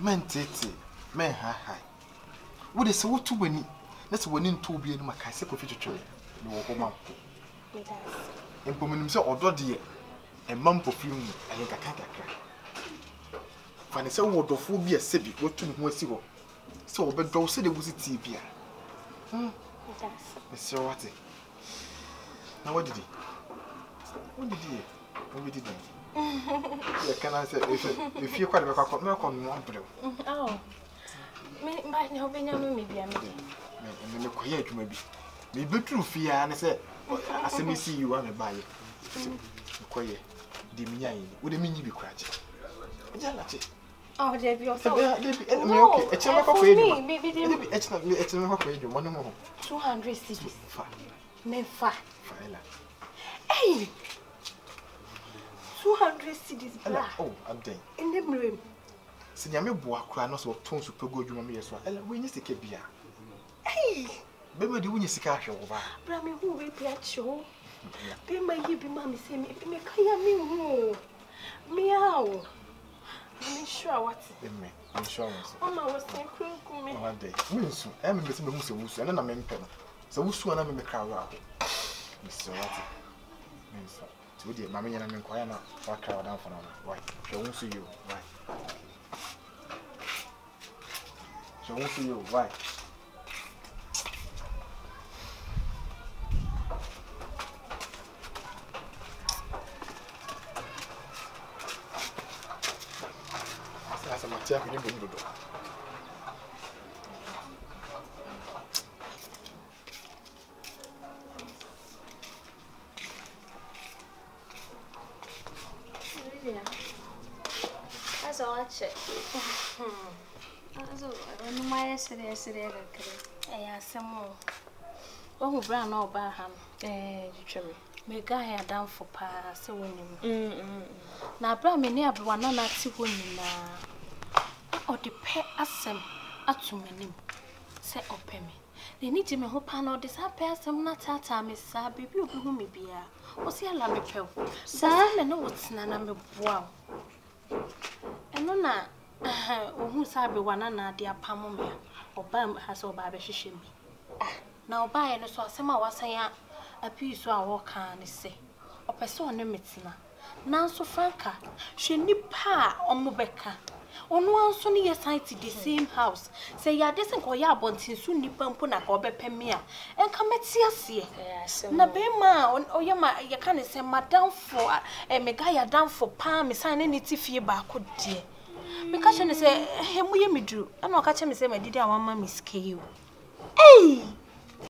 Men tete, men ha. What is what to win? That's winning to be in my castle for future. No woman. And for himself or dear, a mum perfume and a catacra. Fancy would do full be a sibi, what to was you. So, but don't say the busy tea beer. Mr. Watty. Now, what did he? What did he? What did he? Can I say if you quite a cock of milk on one brew? Oh, might not be a maybe. And the quiet maybe. Maybe true fear, and I said, I see me see you on a buyer. Quiet, Dimia, would a mini be cratching? Oh, Debbie, also, a chamber of me, maybe it's not me, it's not me, one more. 200 cities. Never. Hey! 200 cities black. Oh, I'm done. In the room. Signame Boakra, not so tons of Pogo, you may as well. We need to keep beer. Hey! Bema, do you need to catch over? Brammy, who will be at show? Bema, you be mammy, say me, if you make a meow. I'm sure what me. I'm sure. Oh, my was saying, cool me one day. Wilson, I'm missing the Musso, and I'm in pen. So, who's one I'm in the crowd? Mr. Watty. So, dear, Mammy and I'm in Quiana, or crowd down for now. Why? She won't see you. Why? She won't see you. Why? Tiens, il est bon dedans. That's all I check. That's all. I don't know why yesterday. I said more. Oh, Brown, no, Barham. Eh, you tell me. My guy had done for pass, winning. Now, Brown, me near one, not to win. Or the pair asem atumenim say open me. They need to me hope and all this happy asem na tata me sa baby obi hu me bia. O si ala me pew. Sa me no wotina na me boa. Eno na ohun sa be wana na de apam me. Oba has oba be hwehwe me. Na oba ye no so asem a wasan a piece a wo kan ne se. Opese one metina. Nanso franka, she nipa omobeka. On one sunny year to the same house. Say, ya doesn't go yabon since soon nippona or bepemia. And come at see. Nabema on Oyama, you can't say madame for a megaya down for palm, signing it if you back could dear. Because I say, him we me drew, and I'll catch him say, my dear, I want my miss K. Hey!